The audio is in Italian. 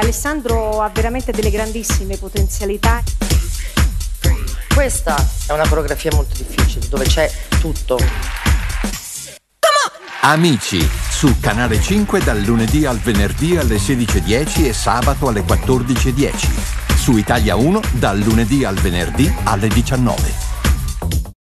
Alessandro ha veramente delle grandissime potenzialità. Questa è una coreografia molto difficile, dove c'è tutto. Amici, su Canale 5 dal lunedì al venerdì alle 16:10 e sabato alle 14:10. Su Italia 1 dal lunedì al venerdì alle 19.